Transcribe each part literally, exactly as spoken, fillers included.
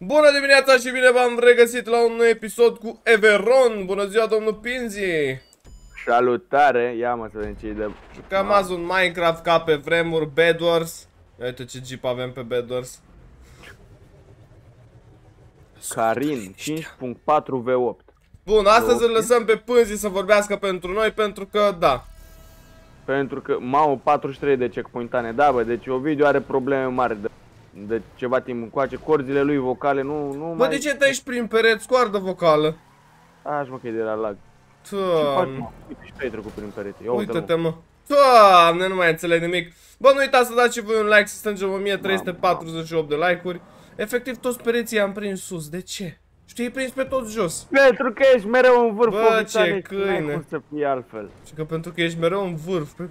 Bună dimineața și bine v-am regăsit la un nou episod cu Everon. Bună ziua, domnul Pinzi. Salutare, ia mă să vedem ce-i de... Jucam azi un Minecraft ca pe vremuri, Bedwars. Uite ce jeep avem pe Bedwars. Karin, cinci punct patru V opt. Bun, astăzi îl lăsăm pe Pinzi să vorbească pentru noi, pentru că, da, pentru că m-au patruzeci și trei de checkpointane, da bă, deci Ovidio are probleme mari de, de ceva timp încoace, corzile lui vocale nu, nu bă, mai... Bă, de ce treci prin pereți, coardă vocală? Aș mă că e de la lag. Toamne. Și tu ai trecut prin pereți, ia uite-te uite mă. Toamne, nu mai înțeleg nimic. Bă, nu uitați să dați și voi un like, să strângem o mie trei sute patruzeci și opt de like-uri. Efectiv toți pereții am prins sus, de ce? Știi, i-ai prins pe tot jos. Pentru că ești mereu în vârf. Bă, ce câine. Nu ai cum să fii altfel. Și că pentru că ești mereu în vârf. Pe...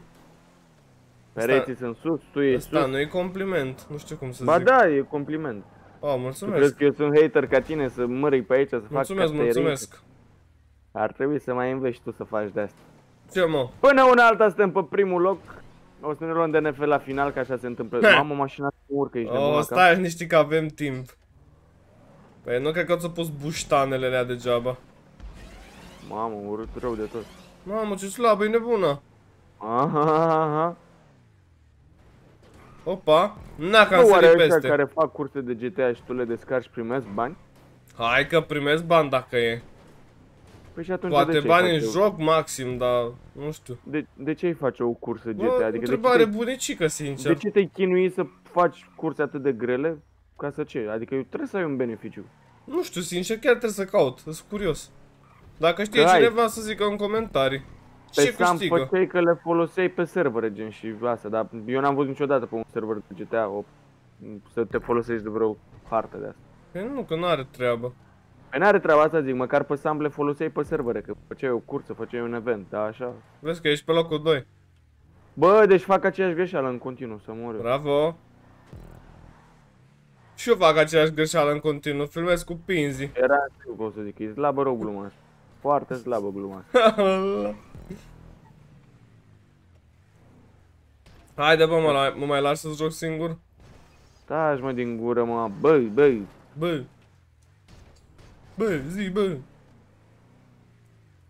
Pereții asta... sunt sus, tu ești sus. Asta nu e compliment, nu știu cum să ba zic. Ba da, e compliment. Oh, mulțumesc. Crezi că eu sunt hater ca tine să mărig pe aici, să mulțumesc, fac mulțumesc. Ar trebui să mai înveți tu să faci de asta. Ce mă? Până una alta suntem pe primul loc. O să ne luăm de N F la final, ca așa se întâmplă. Mamă, mașina urcă, ești nebună. Oh, stai, nu știi că avem timp. Păi nu cred că ți-a pus buștanele alea degeaba. Mamă, urât rău de tot. Mamă, ce slabă, e nebună. Aha, aha. Opa, n-a cam sărit peste. Care fac curse de G T A și tu le descarci și primesc bani? Hai că primesc bani dacă e. Păi și atunci poate de ce bani în eu? Joc maxim, dar nu știu. De, de ce ai face o cursă G T A? Bă, adică întrebare bunicică, sincer. De ce te-ai chinui să faci curse atât de grele? Ca să ce? Adică eu trebuie să ai un beneficiu. Nu știu, sincer, chiar trebuie să caut, sunt curios. Dacă știe că cineva ai, să zică în comentarii. Pe ce Sam câștigă? Făceai că le foloseai pe servere, gen, și asta, dar eu n-am văzut niciodată pe un server de G T A opt să te folosești de vreo hartă de asta. Păi nu, că n-are treabă. Păi n-are treaba asta, zic, măcar pe Sam le foloseai pe servere, că făceai o cursă, făceai un event, da, așa. Vezi că ești pe locul doi. Bă, deci fac aceeași greșeală în continuu, să mor eu. Bravo! Și eu fac aceeași greșeală în continuu, filmez cu Pinzi. Era, cum să zic, e slabă rău gluma asta. Foarte slabă gluma asta. Haide bă, mă, mă mai lași să joc singur? Taci mă din gură, mă, băi, băi. Băi. Băi, zi, băi.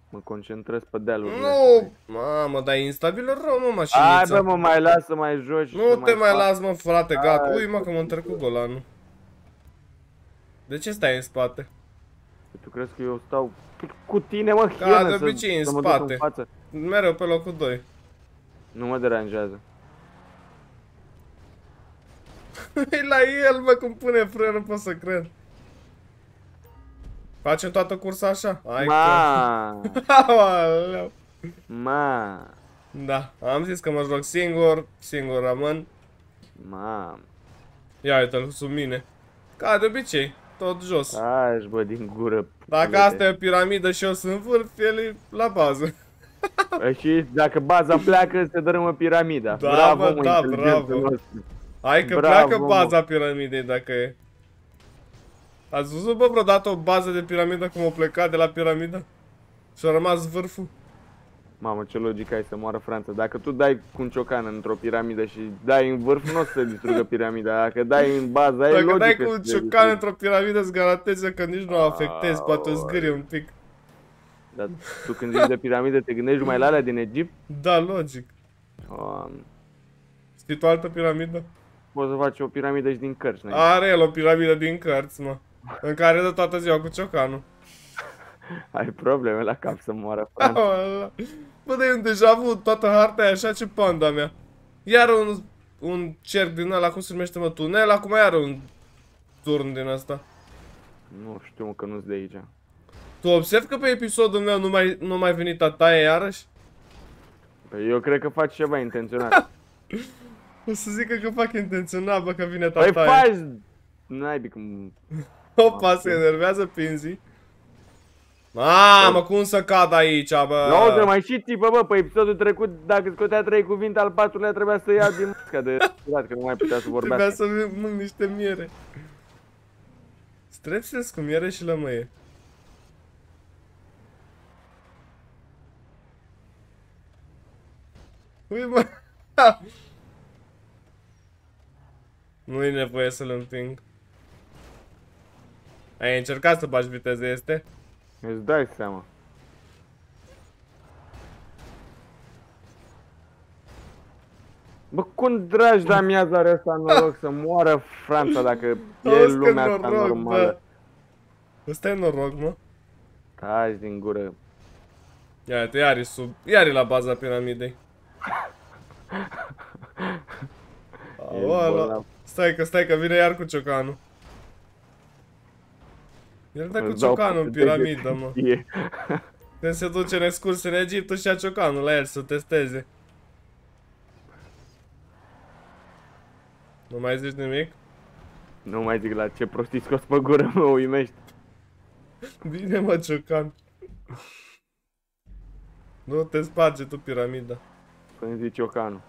Mă concentrez pe dealuri. Nu! Mamă, dar e instabilă rău, mă, mașinița. Hai bă, mă, mai las să mai joci. Nu te mai las, mă, frate, gata. Ui, mă, că mă întorc cu Golanul. De ce stai în spate? Tu crezi că eu stau cu tine, mă, hienă, ca de obicei, în spate. Mereu pe locul doi. Nu mă deranjează. E la el, mă, cum pune frână, nu pot să cred. Facem toată cursa așa? Hai că... Ma. Da, am zis că mă joc singur, singur rămân. Ma. Ia uite-l sub mine. Ca de obicei, tot jos. Aș bă, din gură. Dacă asta e o piramidă și eu sunt vârf, el e la bază. Și dacă baza pleacă, se dărâmă piramida. Da, bravo, bă, mă, da, bravo. Hai că bravo, pleacă baza piramidei dacă e. Ați văzut, bă, vreodată o bază de piramidă cum o pleca de la piramidă? Și-a rămas vârful? Mamă, ce logică ai să moară Franța. Dacă tu dai cu un ciocan într-o piramidă și dai în vârf, nu o să se distrugă piramida. Dacă dai în bază, ai logică. Dacă dai cu un ciocan într-o piramidă, îți garanteze că nici nu o afectezi, poate o zgârie un pic. Dar tu când zici de piramidă, te gândești numai la alea din Egipt? Da, logic. Știi tu altă piramidă? Poți să faci o piramidă și din cărți. Are el o piramidă din cărți, mă. În care dă toată ziua cu ciocanul. Ai probleme la cap să moară Franța. Bă, dar e un deja avut, toată harta e așa, ce panda mea. Iar un, un cerc din ăla, cum se numește, mă, tunel, acum iar un turn din asta. Nu știu, mă, că nu-s de aici. Tu observi că pe episodul meu nu mai, nu mai venit a taie iarăși? Păi eu cred că faci ceva intenționat. O să zică că fac intenționat, bă, că vine tataie. Păi faci... N-ai cum... Opa, se enervează Pinzi. Mamă, cum să cad aici, bă? Nu, te mai și tipă, bă, pe episodul trecut, dacă scotea trei cuvinte, al patrulea trebuia să ia din masca de... că nu mai putea să vorbească. Trebuia să mânc niște miere. Strepsesc cu miere și lămâie. Ui, mă... Nu-i nevoie să-l împing. Ai încercat să bagi viteză, este? Îți dai seama. Bă, cum dragi de amiaza are asta noroc să moară Franța dacă e lumea asta normală. Ăsta e noroc, mă. Taci din gură. Ia uite, iar e sub... iar e la baza piramidei. Aoala. Stai că, stai că vine iar cu ciocanul. El dă cu ciocanul în piramidă, mă. Când se duce în excursie în Egipt, își ia ciocanul la el să testeze. Nu mai zici nimic? Nu mai zic, la ce prostii scos pe gură, mă uimești. Bine, mă, ciocan. Nu te sparge tu piramida. Când zici ciocanul.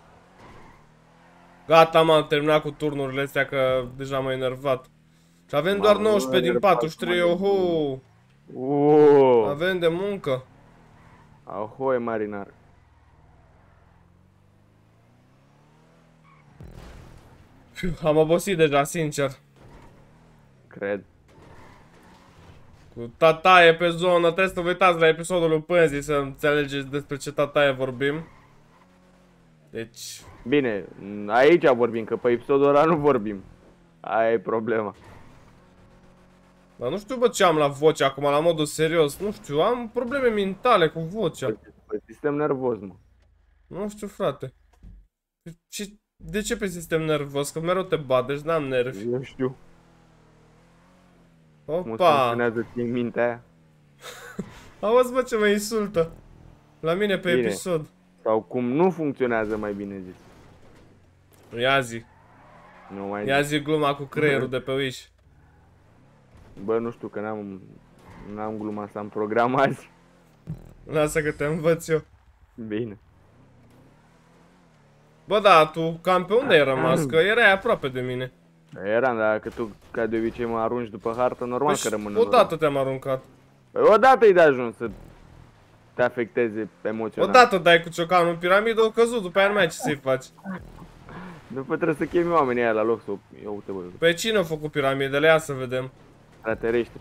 Gata, m-am terminat cu turnurile astea că deja m-a enervat. Și avem doar nouăsprezece din patruzeci și trei, oho! Uuuu! Avem de muncă! Ahoy, marinar! Am obosit deja, sincer. Cred. Cu tataie pe zonă, trebuie să vă uitați la episodul lui Pinzi să înțelegeți despre ce tataie vorbim. Deci... Bine, aici vorbim, că pe episodul ăla nu vorbim. Aia e problema. Dar nu știu, bă, ce am la voce acum, la modul serios. Nu știu, am probleme mentale cu vocea. Pe sistem nervos, mă. Nu știu, frate. Ce... De ce pe sistem nervos? Că mereu te bate, deci n-am nervi. Nu știu. Opa! Nu funcționează-ți în mintea aia. Auzi, bă, ce mă insultă. La mine pe bine. Episod. Sau cum nu funcționează, mai bine zis. Ia zi. Nu mai Ia zi gluma cu creierul de pe Wish. Bă, nu știu, că n-am n-am gluma asta în program azi. Lasă că te învăț eu. Bine. Bă, da, tu cam pe unde ai rămas? Că erai aproape de mine. Eram, dar că tu, ca de obicei, mă arunci după hartă, normal păi că rămân. Odată te-am aruncat. Păi odată e de ajuns să te afecteze emoțional. Odată dai cu ciocanul în piramidă, o căzut, după aia nu mai ai ce să-i faci. După trebuie să chemi oamenii aia la loc să... Ia uite, bă. Pe cine a făcut piramidele? Ia să vedem. Extraterestri.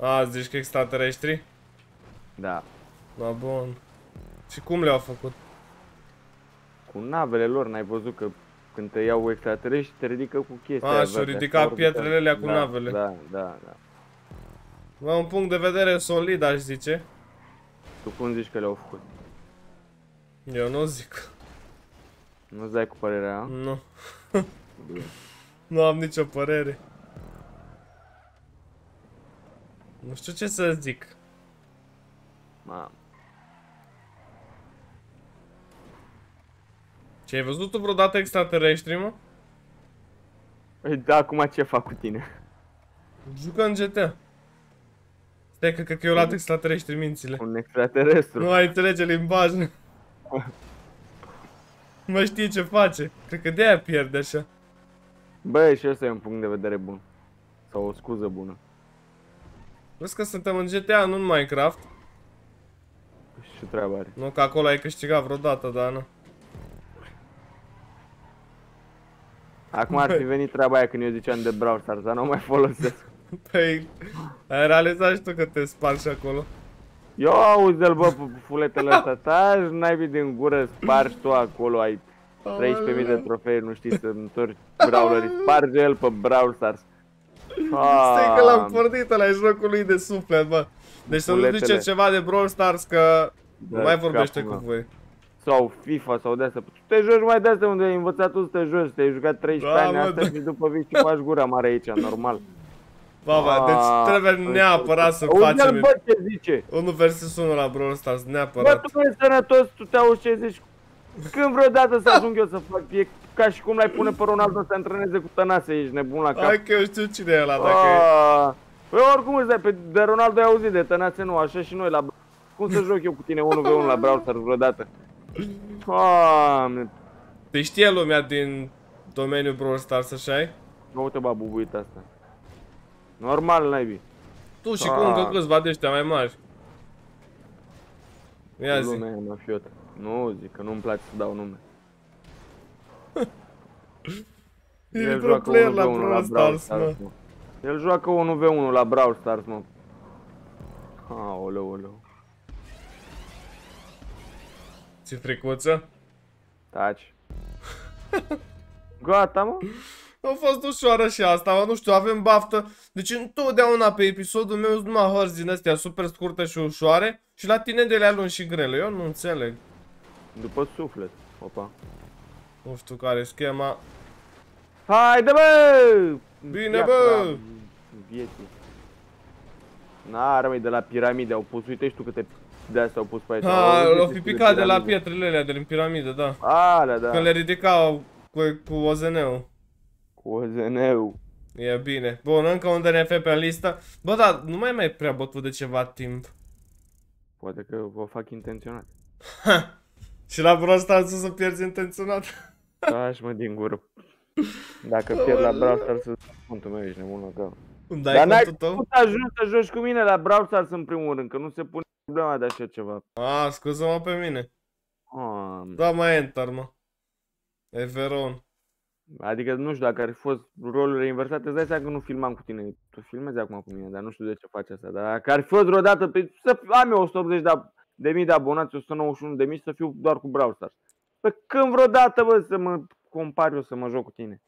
A, zici că extraterestri? Da. Da, bun. Și cum le-au făcut? Cu navele lor, n-ai văzut că când te iau extraterestri te ridică cu chestia. A, și-au ridicat pietrele alea cu da, navele. Da, da, da. La un punct de vedere solid, aș zice. Tu cum zici că le-au făcut? Eu nu zic. Nu-ți dai cu părerea, a? Nu. Nu am nicio părere. Nu știu ce să zic. Ma. Ce, ai văzut tu vreodată extraterestri, mă? Păi da, acum ce fac cu tine? Jucă în G T A. Stai că, că, că eu luat extraterestri mințile. Un extraterestru. Nu ai înțelege limbajul. Nu mai știe ce face. Cred că de-aia pierde așa. Bă, și ăsta e un punct de vedere bun. Sau o scuză bună. Vezi că suntem în G T A, nu în Minecraft. Și ce treabă are? Nu, că acolo ai câștigat vreodată, dar nu. Acum ar fi venit treaba aia când eu ziceam de Brawl Stars, dar nu mai folosesc. Păi, ai realizat și tu că te spargi acolo. Eu auzi-l, bă, fuletele astea, taci, n-ai din gură, spargi tu acolo, ai treisprezece mii de trofei, nu știi să întorci brawlerii, sparge el pe Brawl Stars. Stai că l-am pornit ăla, e jocul lui de suflet, bă. Deci să nu zice ceva de Brawl Stars că nu mai vorbește cu voi. Sau FIFA sau de-astea, tu te joci mai de-astea unde ai învățat tu să te joci, te-ai jucat treisprezece ani astea și după vii și faci gura mare aici, normal. Baba, deci trebuie neapărat să facem... Uite-l, bă, ce zice! unu versus unu la Brawl Stars, neapărat. Bă, tu ești sănătos, tu te auzi ce zici. Când vreodată să ajung eu să fac, e ca și cum l-ai pune pe Ronaldo să antreneze cu Tănase, ești nebun la cap. Hai că eu știu cine e ăla, dacă e... Păi oricum îți dai, de Ronaldo ai auzit, de Tănase nu, așa și noi la... Cum să joc eu cu tine unu versus unu la Brawl Stars vreodată? Doamne! Te știe lumea din domeniul Brawl Stars, așa-i? Nu, uite, bă, bubuit asta. Normal, naibii. Tu și cu încă câțiva de ăștia mai mari. Ia zi. Lumea e mafiotă. Nu, zic că nu-mi place să dau nume. E pro player la Brawl Stars, mă. El joacă unu v unu la Brawl Stars, mă. Aoleu, oleu. Ți-e fricuță? Taci. Gata, mă. A fost ușoară și asta, mă, nu știu, avem baftă. Deci întotdeauna pe episodul meu sunt numai hărți din astea super scurte și ușoare. Și la tine de le alungi și grele, eu nu înțeleg. După suflet, opa. Nu știu care e schema. Haide, bă! Bine, bă! Vieții. Na, rămâi de la piramide, au pus, uite și tu câte de-astea au pus pe aici. Ha, l-au fi picat de, de la pietrele alea, de din piramidă, da. Alea, da. Când le ridicau cu, cu O Z N-ul. Cu O Z N-ul. E bine. Bun, încă un D N F pe listă. Bă, da, nu mai mai prea bătut de ceva timp. Poate că vă fac intenționat. Ha! Și la Brawl Stars să pierzi intenționat. Taci-mă din gură. Dacă pierd la Brawl Stars, punctul meu ești nebun, mă. Dar n-ai putut ajungi să joci cu mine la Brawl Stars în primul rând, că nu se pune problema de așa ceva. A, scuză-mă pe mine. Da, mai enter, mă. Everon. Adică nu știu, dacă ar fi fost rolurile inversate, îți dai seama că nu filmam cu tine. Tu filmezi acum cu mine, dar nu știu de ce faci asta. Dar dacă ar fi fost vreodată, pe... am eu o sută optzeci de de mii de abonați, o sută nouăzeci și unu de mii, să fiu doar cu Brawl Stars. Pe când vreodată, bă, să mă compar eu, să mă joc cu tine.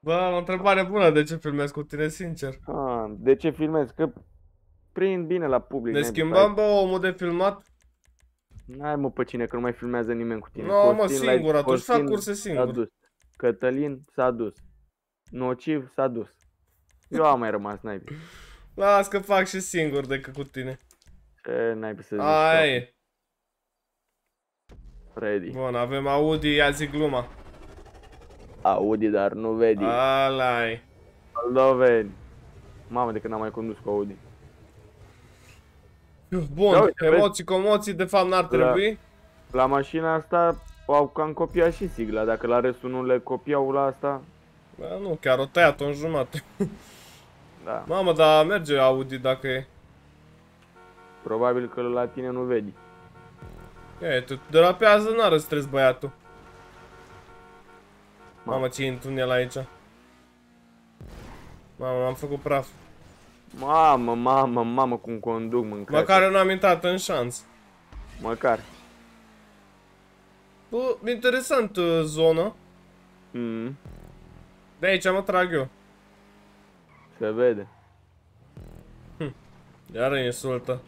Bă, o întrebare bună, de ce filmez cu tine, sincer? Ah, de ce filmez? Că prind bine la public. Ne schimbăm, bă, omul de filmat? N-ai, mă, pe cine, că nu mai filmează nimeni cu tine. Nu, mă, singur, atunci fac curse singur. Cătălin s-a dus. Nociv s-a dus. Eu am mai rămas, n-ai. Las că fac și singur decât cu tine. N-ai să zici. Aia e. Freddy. Bun, avem Audi, ia zi gluma. Audi, dar nu vedi. Alai. Aldoveni. Mamă, de când n-am mai condus cu Audi. Bun, da, uite, emoții, vezi? Comoții, de fapt n-ar trebui. La, la mașina asta au cam copiat și sigla, dacă la restul nu le copiau la asta. Bă, nu, chiar o tăiat-o în jumate. Da. Mamă, dar merge Audi dacă e. Probabil că la tine nu vedi. E, tu derapează, n-ar stres băiatul. Mamă, Mamă ce-i în tunel aici. Mamă, m-am făcut praf. Mamă, mamă, mamă, cum conduc, mâncare. Măcar eu n-am intrat în șans. Măcar. Bă, interesant zonă. Mm. De aici mă trag eu. Se vede. Hm. Iară insultă.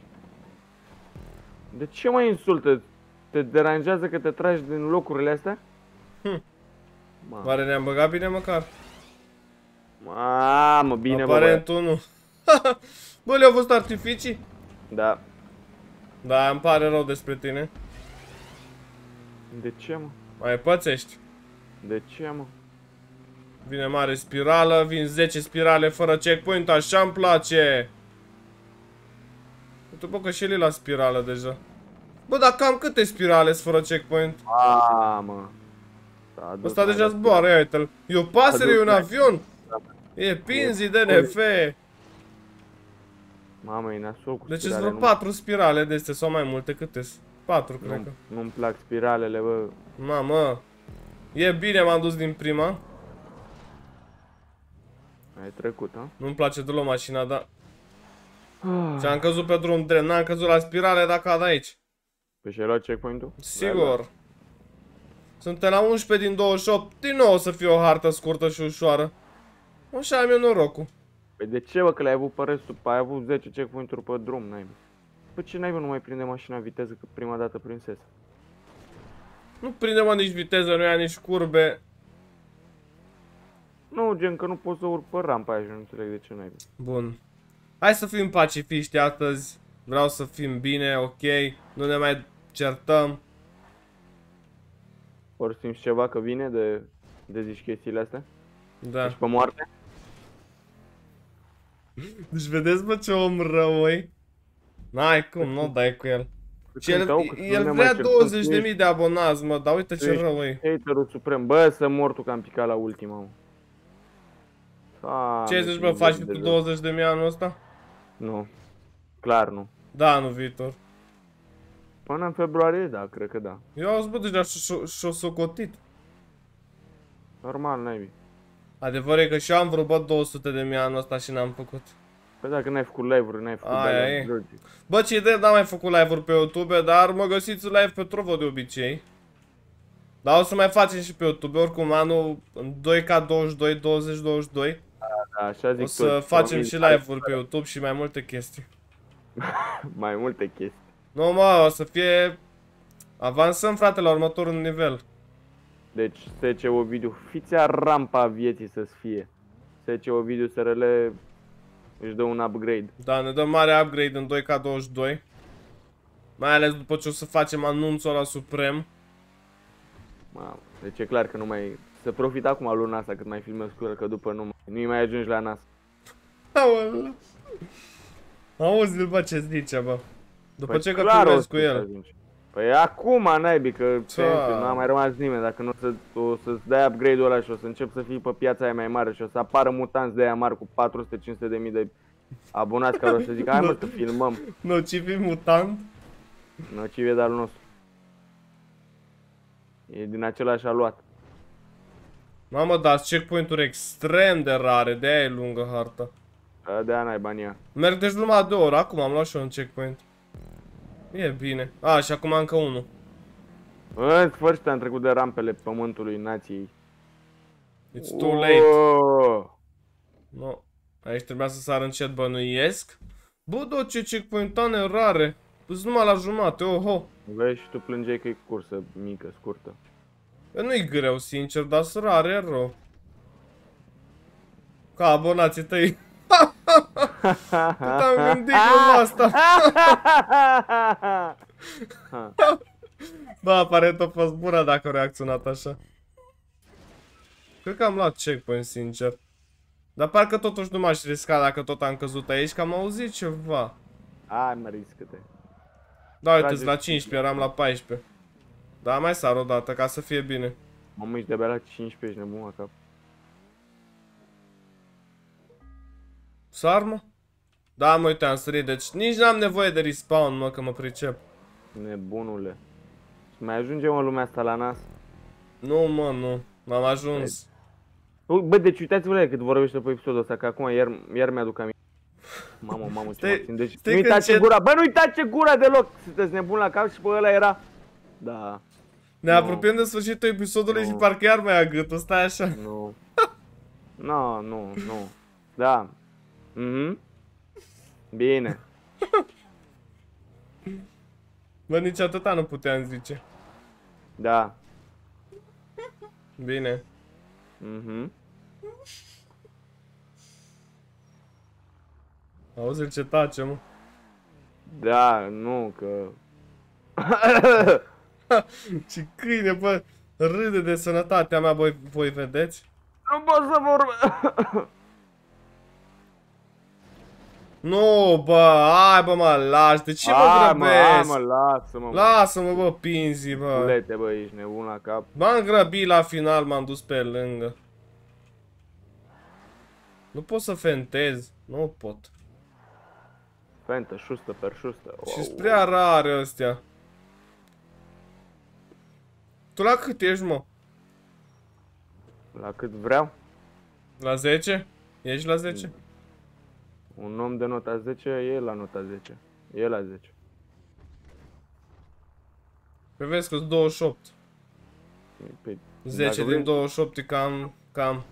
De ce mă insultă? Te deranjează că te tragi din locurile astea? Hm. Oare ne-am băgat bine măcar? Mamă, bine. Aparent, bă, bă. Nu. Bă, le-au văzut artificii? Da. Da, îmi pare rău despre tine. De ce, mă? Mai pățești. De ce, mă? Vine mare spirală, vin zece spirale fără checkpoint, așa îmi place. Tu, bă, că și el e la spirală deja. Bă, dar cam câte spirale sunt fără checkpoint? Mamă. Ăsta deja zboară, ia uite-l. E o pasăre, e un avion. E Pinzi D N F. Mamă, e nasol cu spirale. Deci sunt vreo patru spirale de astea sau mai multe, câte sunt? patru, cred că. Nu-mi plac spiralele, bă. Mamă. E bine, m-am dus din prima. Ai trecut, ha? Nu-mi place de luat mașina, dar... Și am căzut pe drum drept, n-am căzut la spirale, dacă cad aici. Păi și ai luat checkpoint-ul? Sigur. Suntem la unsprezece din douăzeci și opt, din nou o să fie o hartă scurtă și ușoară. Așa am eu norocul. Păi de ce, bă, că le-ai avut pe restul, ai avut zece checkpoint-uri pe drum, n-ai. Păi ce n-ai, bă, nu mai prinde mașina viteză, că prima dată prinsese. Nu prinde, mă, nici viteză, nu ia nici curbe. Nu, gen, că nu pot să urc pe rampa aia și nu înțeleg de ce n-ai. Bun. Hai să fim pacifiști astăzi, vreau să fim bine, ok, nu ne mai certăm. Ori simți ceva că vine de, de zici chestiile astea? Da. Ești pe moarte? Deci vedeți, bă, ce om rău, măi? N-ai cum, nu dai cu el. Și el, el vrea douăzeci de mii de abonați, mă, dar uite ce rău, măi. Haterul suprem, bă, să mor tu că am picat la ultima, mă. Ce zici, bă, faci tu douăzeci de mii anul ăsta? Nu, clar nu. Da, anul viitor. Până în februarie, da, cred că da. Eu auz, bă, deja și-o socotit. Normal, n-ai. Adevărul e că și eu am vreo două sute de mii anul ăsta și n-am făcut. Păi dacă n-ai făcut live-uri, n-ai făcut live-uri. Bă, ce idee, n-am mai făcut live-uri pe YouTube, dar mă găsiți live pe Trovo de obicei. Dar o să mai facem și pe YouTube, oricum anul în doi K douăzeci și doi, douăzeci douăzeci și doi. Da, așa zic. O să tot facem și live-uri pe YouTube și mai multe chestii. Mai multe chestii. Nu, mă, o să fie... Avansăm, frate, la următorul nivel. Deci, S C Ovidiu, fiți-a rampa vieții să-ți fie. S C Ovidiu, S R L își dă un upgrade. Da, ne dă mare upgrade în doi K douăzeci și doi. Mai ales după ce o să facem anunțul la Suprem. Wow. Deci e clar că nu mai... Să profit acum luna asta cât mai filmez cu el, că după nu mai... Nu-i mai ajungi la nas. Aoleu. Auzi-l, bă, ce zice, bă. După păi ce că filmez cu el. Ajungi. Păi acum, naibii, că n-a mai rămas nimeni, dacă nu o să-ți să dai upgrade-ul ăla și o să încep să fii pe piața aia mai mare și o să apară mutanți de aia mari cu patru sute cinci sute de mii de abonați care o să zic, hai mă să filmăm. Nociv e mutant? Nociv e de-al nostru. E din același aluat. Mamă, dar checkpoint-uri extrem de rare, de-aia e lungă harta. De-aia n-ai bani. Merg deci numai de oră, acum am luat și eu un checkpoint. E bine. A, și acum încă unul. În sfârșit am trecut de rampele pământului nației. It's too late. No. Aici trebuia să sar încet, bănuiesc. Bă, do, ce checkpoint-ane rare. Pus numai la jumate, oho. Vezi, tu plângeai că e cursă mică, scurtă. Nu-i greu, sincer, dar sunt rare, rău. Ca abonații tăi. Cât am gândit eu asta. Bă, aparent a fost bună dacă a reacționat așa. Cred că am luat checkpoint, sincer. Dar parcă totuși nu m-aș risca dacă tot am căzut aici, că am auzit ceva. Ai, mă riscă-te. Da, uite-s la cincisprezece, eram la paisprezece. Da, mai sar o dată, ca să fie bine. Mamă, ești de-abia la cincisprezece, nebun la cap. Sar, mă? Da, mă, uite, am sărit, deci nici n-am nevoie de respawn, mă, că mă pricep. Nebunule. Mai ajunge, mă, lumea asta la nas? Nu, mă, nu. N-am ajuns. Bă, deci uitați-vă cât vorbește pe episodul ăsta, că acum iar, iar mi-aduc aminte. Mamă, mamă, ce mă țin. Deci, nu uitați ce gura. Bă, nu uitați ce gura deloc. Sunteți nebun la cap și pe ăla era... Da. Ne no. apropiem de sfârșitul episodului no. și parcă iar mai a gâtul, stai așa. Nu. No. Nu, no, nu, nu. Da. Mhm. Bine. Bă, nici atâta nu puteam zice. Da. Bine. Mhm. Auzi-l ce tace, mă. Da, nu, că... Ce câine, bă. Râde de sănătatea mea, voi, voi vedeți? Nu pot să vorbesc. Nu, bă, hai, bă, mă, las, de ce mă grăbesc? Mă, lasă-mă, lasă-mă, bă, Pinzi, bă. Culete, bă, ești nebun la cap. M-am grăbit la final, m-am dus pe lângă. Nu pot să fentez, nu pot. Fentă, șustă, per șustă. Și-s prea rare ăstea. Tu la cât ești, mă? La cât vreau? La zece? Ești la zece? Un om de nota zece e la nota zece. E la zece. Păi vezi că-s douăzeci și opt. Păi, zece din douăzeci și opt e cam, cam.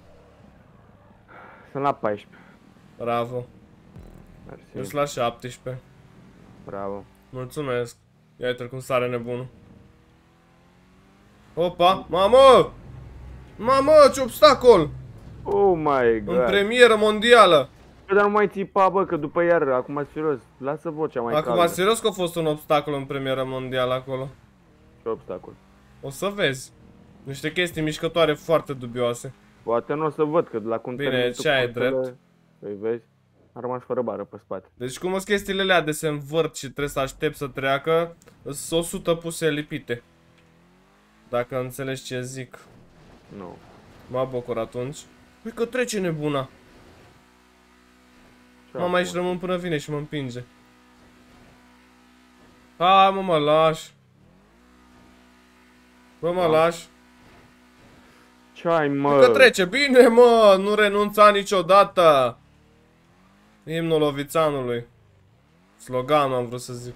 Sunt la paisprezece. Bravo. Mersi. Eu sunt la șaptesprezece. Bravo. Mulțumesc. Ia uite-l cum sare nebunul. Opa, mamă! Mamă, ce obstacol! Oh my god. În premieră mondială. Dar nu mai țipa, bă, că după iar, acum serios, lasă vocea mai caldă. Acum serios că a fost un obstacol în premieră mondială acolo. Ce obstacol? O să vezi. Niște chestii mișcătoare foarte dubioase. Poate nu o să văd, că de la cum te-ai... Bine, ce ai drept. Păi vezi, am rămas fără bară pe spate. Deci cum sunt chestiile alea de se învârt și trebuie să aștept să treacă, sunt o sută puse lipite. Dacă înțelegi ce zic. Nu. M-a bucur atunci. Păi că trece nebuna. Mama, aici rămân până vine și mă împinge. Hai, mă, mă lași. Bă, mă lași. Ce ai, mă? Că trece bine, mă, nu renunța niciodată. Imnul Ovițanului. Sloganul am vrut să zic.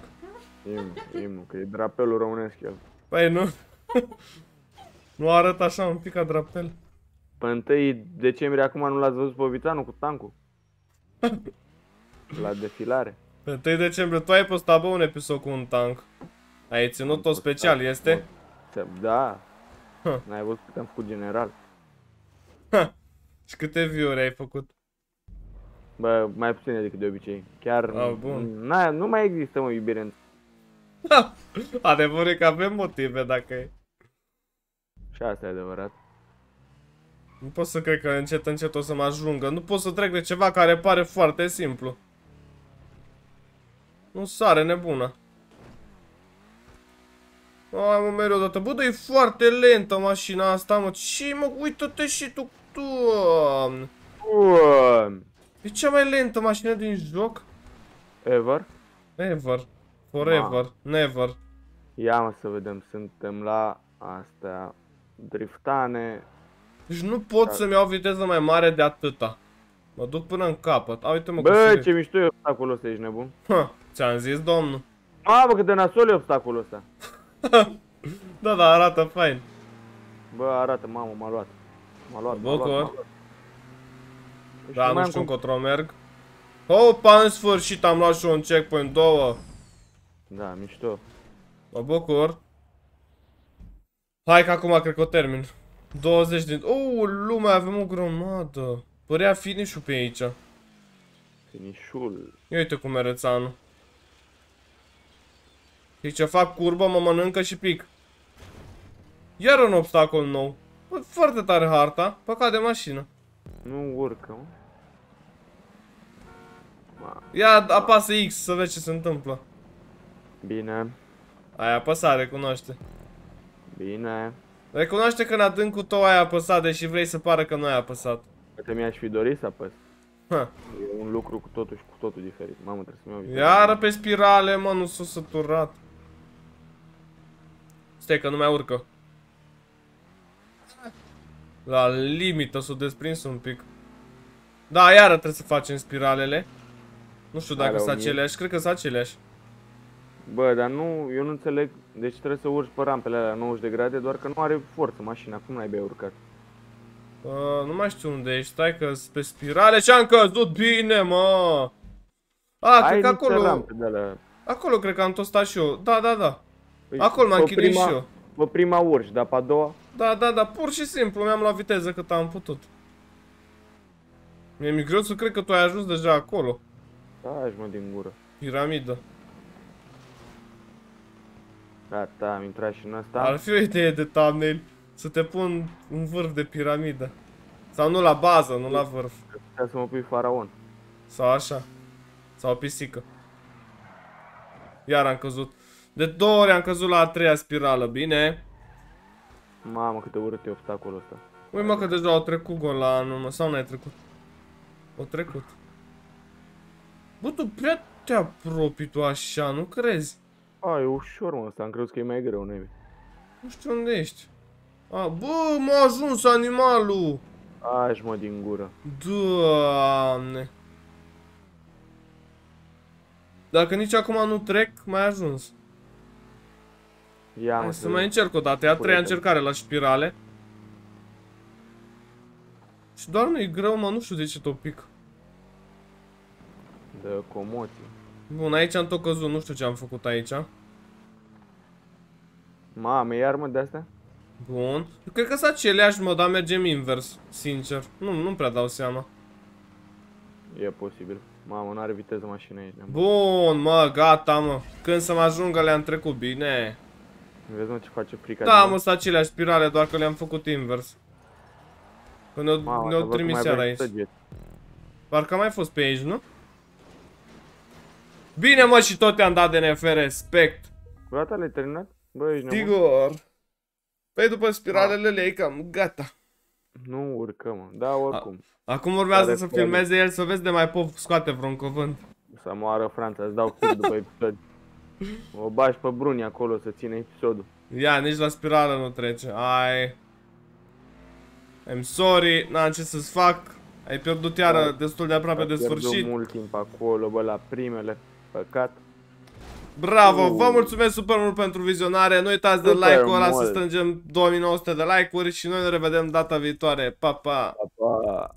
Imnul, imnul, că e drapelul românesc el. Păi nu. Nu arăt așa un pic ca drapel? Pe întâi decembrie acum nu l-ați văzut pe Ovițanul cu tancul? La defilare. Pe întâi decembrie tu ai postat, bă, un episod cu un tank. Ai ținut-o special, este? Da. N-ai văzut cât am făcut general. Ha. Și câte view-uri ai făcut? Bă, mai puține decât de obicei. Chiar nu mai există, mă, iubire. Adevărul e că avem motive dacă e. Și asta e adevărat. Nu pot să cred că încet, încet o să mă ajungă. Nu pot să trec de ceva care pare foarte simplu. Nu sare nebună. Ai, mă, mereu odată. Bă, dar e foarte lentă mașina asta, mă. Ce, mă, uită-te și tu. Doamne. E cea mai lentă mașină din joc. Ever? Ever. Forever. Ma. Never. Ia, mă, să vedem. Suntem la astea. Driftane. Deci nu pot să-mi iau viteză mai mare de atâta. Mă duc până în capăt. A, uite-mă. Bă, ce mișto e obstacolul ăsta, ești nebun. Ți-am zis, domnul. Mamă, cât de nasol e obstacolul ăsta. Da, da, arată fain. Bă, arată, mamă, m-a luat. M-a luat, m-a luat. Da, nu știu încotro merg. Opa, în sfârșit am luat și un checkpoint două. Da, mișto. Mă bucur. Hai că acum cred că o termin. douăzeci din... Uuu, lumea, avem o grămadă. Părea finish-ul pe aici. Finish-ul. Ia uite cum e rețanul. Deci ce fac curbă, mă mănâncă și pic. Iar un obstacol nou. Bă, foarte tare harta. Păcat de mașină. Nu urcă, mă. Ia apasă X să vezi ce se întâmplă. Bine. Ai apăsat, recunoaște. Bine. Recunoaște că în adâncul tău ai apăsat, deși vrei să pară că nu ai apăsat. Că mi-aș fi dorit să apăs. Ha. E un lucru cu totul și cu totul diferit. Mamă, trebuie să-mi iau viteză. Iară pe spirale, mă, nu sunt săturat. Stai că nu mai urcă. La limită s-o desprins un pic. Da, iară trebuie să facem spiralele. Nu știu dacă sunt aceleași, cred că sunt aceleași. Bă, dar nu, eu nu înțeleg. Deci trebuie să urci pe rampele alea la nouăzeci de grade, doar că nu are forță mașina, cum n-ai bea urcat? Uh, nu mai știu unde ești, stai că pe spirale și am căzut bine, mă! A, ai cred că acolo... Acolo cred că am tot stat și eu, da, da, da. Păi acolo m-am chinuit și eu. Pe prima urci, dar pe a doua? Da, da, da, pur și simplu mi-am luat viteză cât am putut. Mi-e greu să cred că tu ai ajuns deja acolo. Da, mă din gură. Piramidă. Da, da, am intrat și în asta. Ar fi o idee de thumbnail. Să te pun în vârf de piramidă. Sau nu la bază, nu la vârf. Putea să mă pui faraon. Sau așa. Sau pisică. Iar am căzut. De două ori am căzut la a treia spirală, bine. Mamă, cât de urât e obstacolul ăsta. Ui, mă, că deja au trecut Golanul, mă, sau n-ai trecut? Au trecut. Bă, tu prea te apropii tu așa, nu crezi? A, e ușor, mă, ăsta, am crezut că e mai greu, nevi. Nu știu unde ești. A, bă, m-a ajuns animalul! Ai, mă, din gură. Doamne! Dacă nici acum nu trec, m-ai ajuns. Ia, hai să mai încerc o dată, e a treia încercare la spirale. Și doar nu-i greu, mă, nu știu de ce topic. De comoții. Bun, aici am tot căzut, nu știu ce am făcut aici. Mame, iar, mă, de-astea? Bun, eu cred că sunt aceleași, mă, dar mergem invers, sincer. Nu, nu-mi prea dau seama. E posibil. Mamă, n-are viteză mașina aici. Bun, mă, gata, mă. Când să mă ajungă le-am trecut bine. Vezi, mă, ce face frica. Da, mă, sunt aceleași spirale, doar că le-am făcut invers. Că ne-au trimis iar aici. Parcă am mai fost pe aici, nu? Bine, mă, și tot te-am dat de N F, respect. Gata, le-ai terminat? Bă, ești nebun. Sigur. Păi după spiralele le-ai cam gata. Nu urcăm, da, oricum. A, acum urmează să filmeze el, să vezi de mai pop scoate vreun cuvânt. Să moară Franța, îți dau clip după episod. O bași pe Bruni acolo să ține episodul. Ia, nici la spirală nu trece, ai. I'm sorry, n-am ce să-ți fac. Ai pierdut iară destul de aproape de sfârșit. Mult timp acolo, bă, la primele, păcat. Bravo, vă mulțumesc super mult pentru vizionare. Nu uitați de like-ul ăla să strângem două mii nouă sute de like-uri și noi ne revedem data viitoare. Pa, pa! Pa, pa.